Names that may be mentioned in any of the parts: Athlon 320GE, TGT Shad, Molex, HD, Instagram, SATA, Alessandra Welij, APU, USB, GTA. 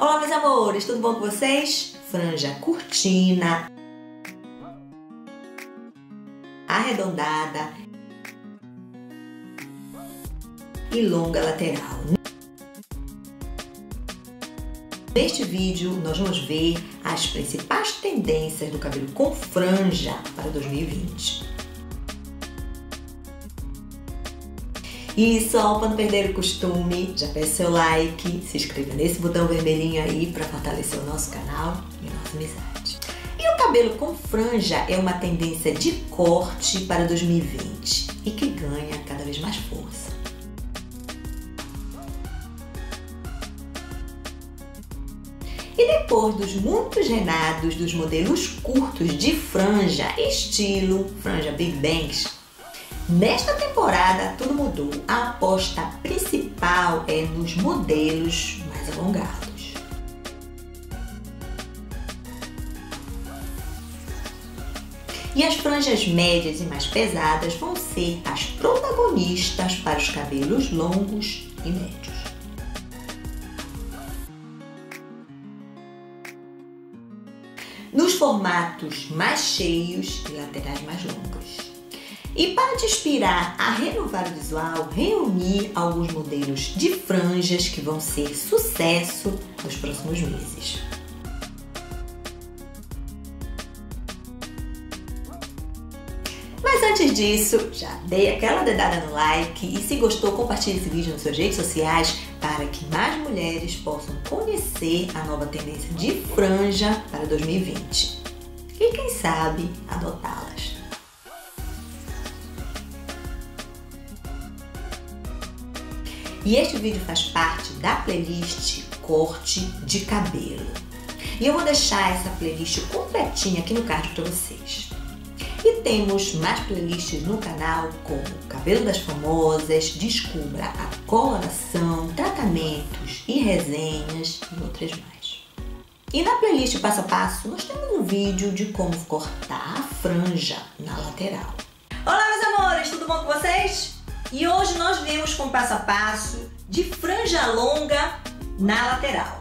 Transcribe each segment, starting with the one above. Olá, meus amores, tudo bom com vocês? Franja curtinha, arredondada e longa lateral. Neste vídeo nós vamos ver as principais tendências do cabelo com franja para 2020. E só para não perder o costume, já peço seu like, se inscreva nesse botão vermelhinho aí para fortalecer o nosso canal e a nossa amizade. E o cabelo com franja é uma tendência de corte para 2020 e que ganha cada vez mais força. E depois dos muitos renados dos modelos curtos de franja, estilo franja Big Bangs, nesta temporada tudo mudou. A aposta principal é nos modelos mais alongados. E as franjas médias e mais pesadas vão ser as protagonistas para os cabelos longos e médios. Nos formatos mais cheios e laterais mais longos. E para te inspirar a renovar o visual, reuni alguns modelos de franjas que vão ser sucesso nos próximos meses. Mas antes disso, já dei aquela dedada no like e, se gostou, compartilhe esse vídeo nas suas redes sociais para que mais mulheres possam conhecer a nova tendência de franja para 2020 e, quem sabe, adotá-las. E este vídeo faz parte da playlist Corte de Cabelo. E eu vou deixar essa playlist completinha aqui no card para vocês. E temos mais playlists no canal, como Cabelo das Famosas, Descubra a Coloração, Tratamentos e Resenhas e outras mais. E na playlist Passo a Passo nós temos um vídeo de como cortar a franja na lateral. Olá, meus amores, tudo bom com vocês? E hoje nós viemos com passo a passo de franja longa na lateral.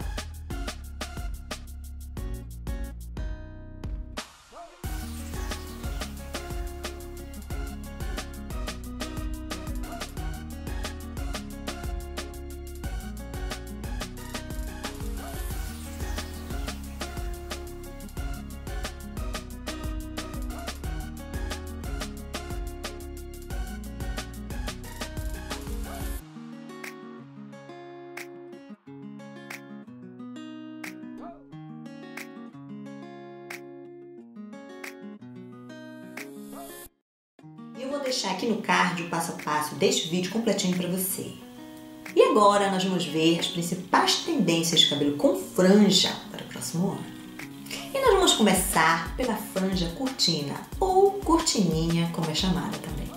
Vou deixar aqui no card o passo a passo deste vídeo completinho para você. E agora nós vamos ver as principais tendências de cabelo com franja para o próximo ano. E nós vamos começar pela franja curtinha, ou curtininha, como é chamada também.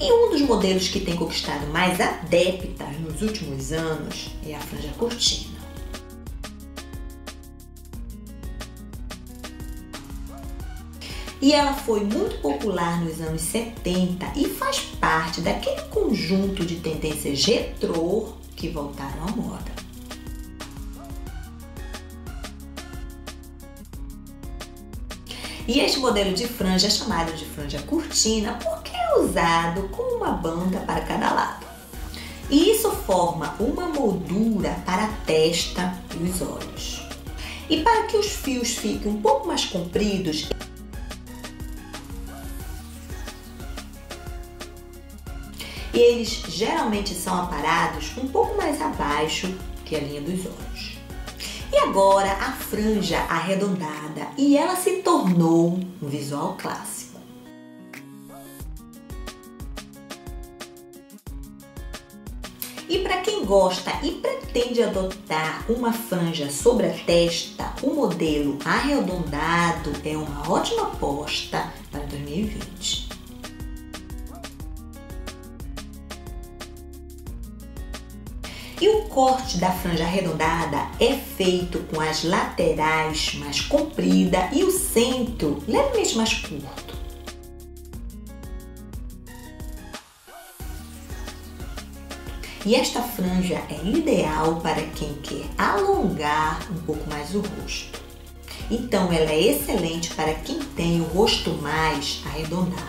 E um dos modelos que tem conquistado mais adeptas nos últimos anos é a franja curtinha. E ela foi muito popular nos anos 70 e faz parte daquele conjunto de tendências retrô que voltaram à moda. E este modelo de franja é chamado de franja curtinha porque é usado com uma banda para cada lado. E isso forma uma moldura para a testa e os olhos. E para que os fios fiquem um pouco mais compridos, eles geralmente são aparados um pouco mais abaixo que a linha dos olhos. E agora a franja arredondada, e ela se tornou um visual clássico. E para quem gosta e pretende adotar uma franja sobre a testa, o modelo arredondado é uma ótima aposta para 2020. E o corte da franja arredondada é feito com as laterais mais compridas e o centro levemente mais curto. E esta franja é ideal para quem quer alongar um pouco mais o rosto. Então ela é excelente para quem tem o rosto mais arredondado.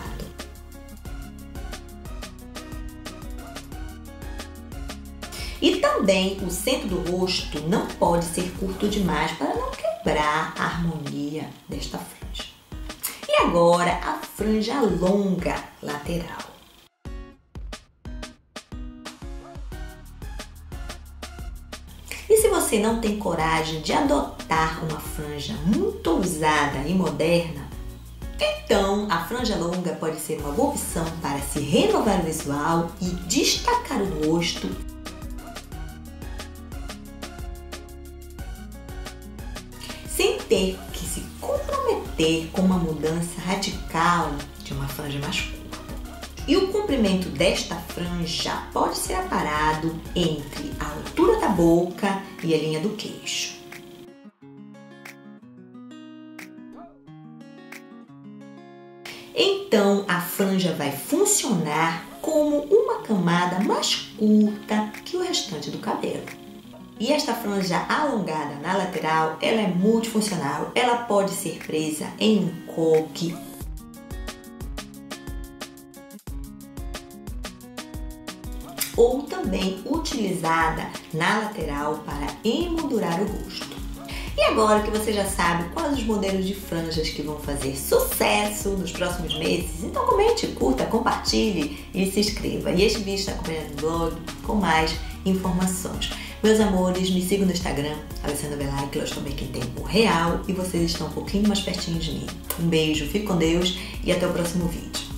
E também o centro do rosto não pode ser curto demais para não quebrar a harmonia desta franja. E agora a franja longa lateral. E se você não tem coragem de adotar uma franja muito usada e moderna, então a franja longa pode ser uma boa opção para se renovar o visual e destacar o rosto. Sem ter que se comprometer com uma mudança radical de uma franja mais curta. E o comprimento desta franja pode ser aparado entre a altura da boca e a linha do queixo. Então a franja vai funcionar como uma camada mais curta que o restante do cabelo. E esta franja alongada na lateral, ela é multifuncional, ela pode ser presa em um coque. Ou também utilizada na lateral para emoldurar o rosto. E agora que você já sabe quais os modelos de franjas que vão fazer sucesso nos próximos meses, então comente, curta, compartilhe e se inscreva. E este vídeo está acompanhado no blog com mais informações. Meus amores, me sigam no Instagram, Alessandra Welij, que eu estou bem aqui em tempo real e vocês estão um pouquinho mais pertinho de mim. Um beijo, fique com Deus e até o próximo vídeo.